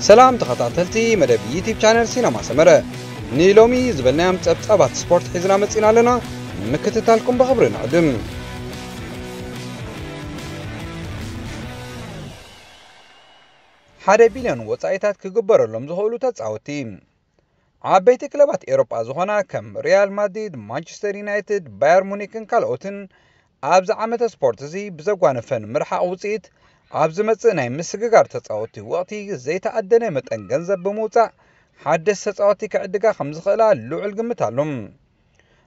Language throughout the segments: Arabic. سلام تخطاتلتي مدى بيوتيوب شانل سينما سمرة نيلومي زبلنام تبتابات سبورت حزنا متسينا لنا مكتتالكم بخبرنا عدم حدا بليون وطايتات كقبر لهم زهولو تتساوتي عبيت كلبات اوروبا زخونا كم ريال مدريد مانشستر يونايتد بايرن مونيكن كالوتن عبز عامة سبورتزي بزقوان فن مرحا اوصيت عبز متسناي مسققار تتساوتي وقتي زي تقدنا متنجنزب بموتا حدث تتساوتي كعدقا خمس خلا لوعل قمتالهم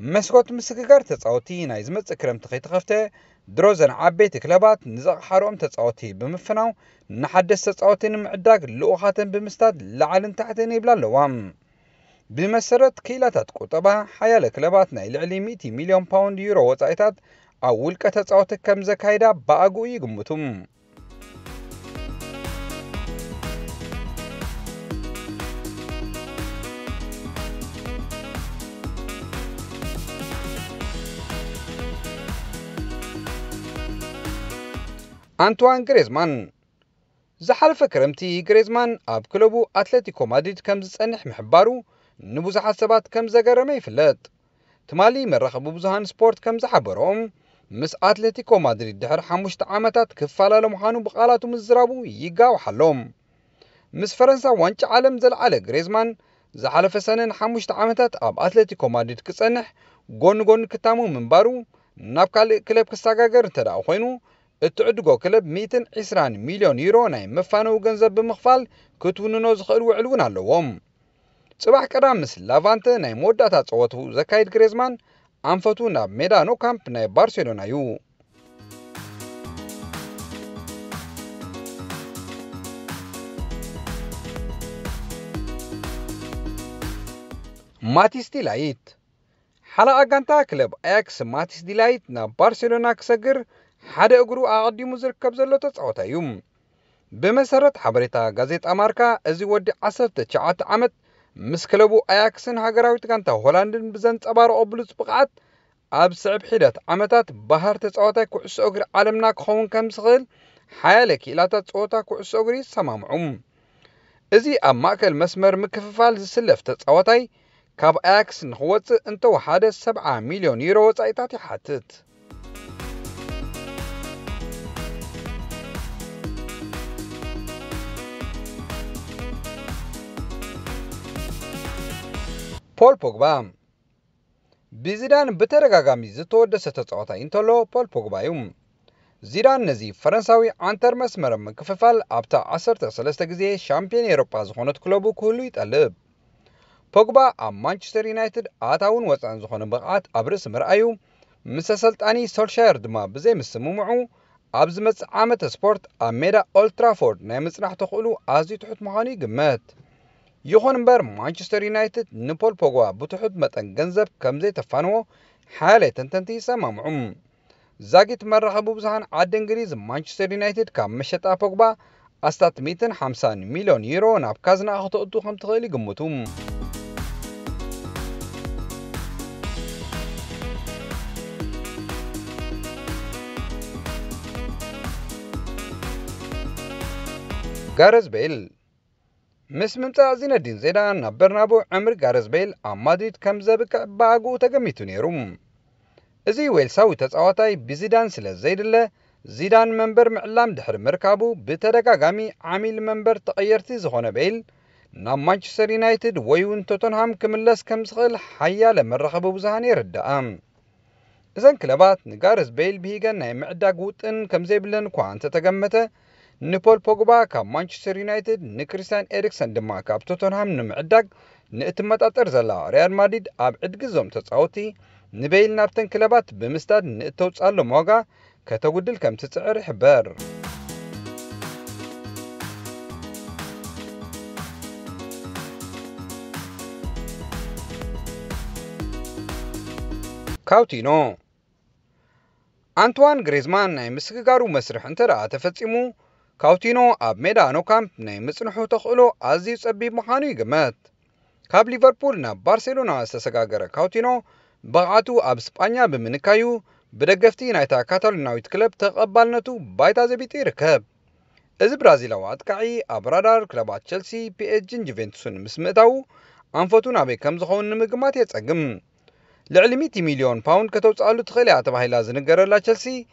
مسقوت مسققار تتساوتي نايزمت سكرم تخيط خفته دروزن عبيت كلبات نزق حروم تتساوتي بمفناو نحدث تتساوتي نمعداك لوخاتن بمستاد لعلن تحتني بلا لوام بمسرت كيلاتات قطبة حيال كلباتنا العلي 100 مليون باوند يورو وطايتات أول كتتساوتي كم زكايدا باقو يقمتم أنتوان غريزمان زحلف كرمتي غريزمان أب كلوبو أتلتيكو مدريد كم زسنح محبارو نبوز حسابات كم زغرمي فلت تمالي من رخب بوزهان سبورت كم زحبروم مس أتلتيكو مدريد دحر حموشت عامتات كفالا لمحانو بقالاتو مزرابو يقاو حلوم مس فرنسا وانش عالم زل على غريزمان زحلف سنن حموشت عامتات أب أتلتيكو مدريد كسنح غون كتامو منبارو نابكال كلب كساغاغر تداو خوينو التعدقو كلب 220 مليون يورو ناي مفانو غنزب بمخفال كتونو نوز خلو علون اللووم صباح قدامس لافانت ناي موداتا صوتو زكايد غريزمان انفتو ناب ميدانو كامب ناي بارسيلونا يو ماتيس ديلايت حلقة غانتا كلب اكس ماتيس ديلايت ناب بارسيلونا كسغر حدا اقرو اعدي مزر كبزلو تسعوتا يوم بمسارة حبريتا غازيت اماركا ازي ودي عصر تشعات عمد مسكلبو اياكسن هاقراوي تغانتا هولاندن بزنت ابارو اوبلوز بقعات اب سعب حيدات عمتات بحر تسعوتا كوعس اقر عالمناك خون كمسغل حيالك الات تسعوتا كوعس اقري سمامعوم ازي اب ماكل مسمر مكففال زسلف تسعوتاي كاب اياكسن خواتس انتو حدا 7 مليون يورو تسعيتاتي حاتت بول بوغبا بزيدان بترغاغامي زتودس تتساوتاي انتلو بول بوغبا يوم زيدان نزي فرنساوي انتر مسمر مكففال ابتا 13 غزي شامبيون اوروبا زخونت كلوبو كولو يطلب بوغبا ام مانشستر يونايتد اتاون وصان زخون بقات ابرس مرعيو مسسلطاني سولشاير دما بزي مسمومعو ابز مص عامه سبورت اميدا اولترافورد ناي مصنح تخولو ازي تحت مخاني جمات يخون بر مانشستر يونايتد نبول بوغوا بتحد متن غنزب كمزي تفانو حاله تنتنتي سمامعم زاغيت مرحبو بزهان عد انجليز مانشستر يونايتد كمشطا بوغبا استات 150 مليون يورو ناب كازنا اخطو ادو خم تخيلي غمتوم غارز بيل مس ممتاز زين الدين زيدان نبرنابو عمر غارز بيل ام مدريد كم زبك باغو تغميتو نيروم ازي ويلساوي تساواتاي بزيدان سلا زيدله زيدان منبر معلام دحر مركابو بتدغاغامي عامل منبر تغيرتي زخونه بيل نا مانشستر يونايتد ويون توتنهام كملس كم زخل حيا لمرخبو بزهان يردام اذن كلبات غارز بيل بيغنا معداغوطن كم زيبلن كوانت تغمته نبول بوغبا كمانشستر يونايتد نكريستيان إريكسن دما كاب توتنهام نمعدق نتمت أترزلا ريال مدريد أب عدقزوم تسعوتي نبيل نابتن كلبات بمستاد نتوتس ألو موغا كتوغدل كم تسعر حبار كاوتينو أنتوان غريزمان ناي مسكغارو مسرح انترا تفتصمو كاوتينو اب ميدانو كامب ناي مصنحو تخلو ازي صبي مخانو يغمت كاب ليفربول نا بارسيلونا استسغاغره كاوتينو بقعتو اب اسبانيا بمنكايو بدغفتي نايتا كاتالوناويت كلب تقبالنتو بايتا زبيتي ركب از برازیلوات کعی ابرادار کلبات چلسی پی اجن جوینتسون مسمتاو انفتون عبی کمزخون مگماتیت اگم لعلمیتی میلیون پاوند کتو تسالو تخلیات بحی لازنگره لا چلسی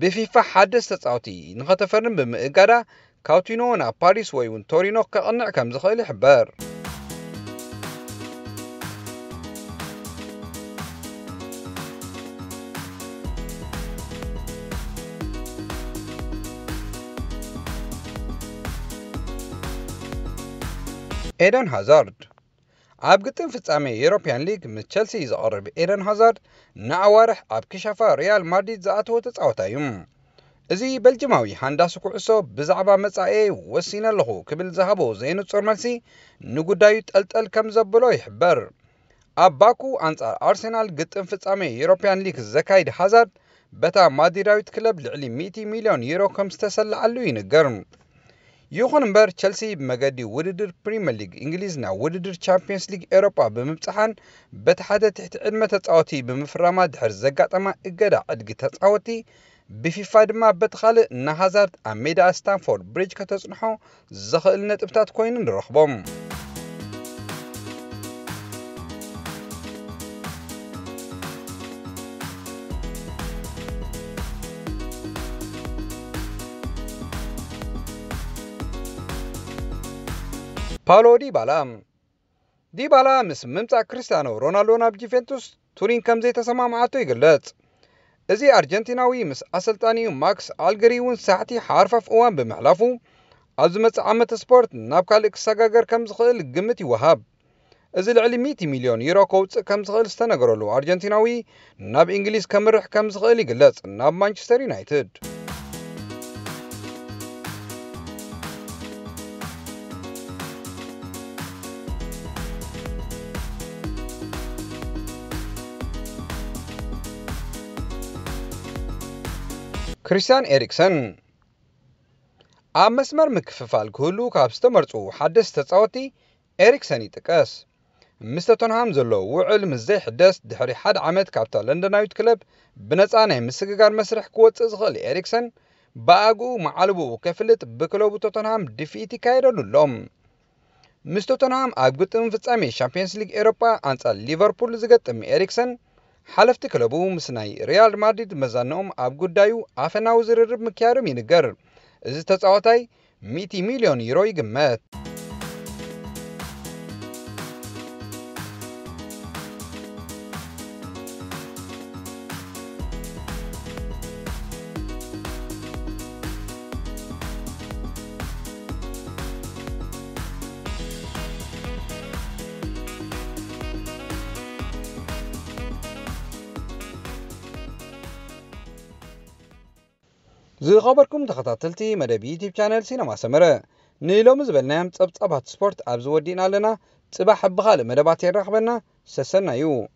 بفیفا حدست تساوتی نخطفرن بمئگادا کاؤتینو نا پاریس ویون تورینو کقنع کمزخیل حبار إيدن هازارد عبقتن في تسامي يوروبيان ليج من تشيلسي زقرب إيدن هازارد نعوارح عبكشفا ريال مدريد زعتو تسعوتايم إزي بلجماوي هنداسو كعسو بزعبا مسعي وسينا لغو كبل زهبو زينو تسورمالسي نقودايو تقلتقل كم زبلو يحبر عباكو أنصار أرسنال قتن في تسامي يوروبيان ليج زكايد هازارد بتا ماديراوي تكلب لعلي 100 مليون يورو كم استسل علوين القرم يوخن مبار تشيلسي بمجادي وددر بريمير ليج انجليز نا وددر تشامبيونز ليج اوروبا بمبصحان بتحدى تحت عدمه تساوتي بمفرما دحر زقاطما اجدا ادق تساوتي بفيفا دما بتخلق نا هازارد اميدا ستانفورد بريدج كتصنحو زخل نطبطات كوين نرخبم باولو ديبالا اسم ممتع كريستيانو رونالدو ناب جيفنتوس تورين كم زي تسمى معاتو يقلت ازي ارجنتيناوي مس اسلطاني ماكس الجريون ساعتي حارفه في اوان بمحلافو ازمه عامه سبورت ناب كالك سغاغر كم زخيل قمتي وهاب ازي العلي 100 مليون يورو كوت كم زخيل استنغرلو ارجنتيناوي ناب انجليز كمرح كم زخيل يقلت ناب مانشستر يونايتد كريستيان إريكسن عم مسمر مكففال كهلو كابستمرتو حدث تساوتي إريكسن يتكاس مستر تونهام زلو وعل مزي حدث دحري حد عمد كابتا لندن نايت كلب بنزانه مسكغار مسرح كوت زغل إريكسن باغو معلبو كفلت بكلوب توتنهام دفيتي كايدلو لوم مستر تونهام اغوتن فصامي شامبيونز ليج اوروبا انصا ليفربول زغتم إريكسن حلفت كلبو مسناي ريال مدريد مزانوم اب غدايو افناو زررب مكيارم ينغر از تتعوتاي 100 مليون يورو يغمت زي خبركم تخططلتي مدى يوتيوب شانل سينما سمرة نيلو مزبلنام تبطبات سبورت ابزو ودينا لنا تباح بخال مدى باتين رحبنا سسنا يو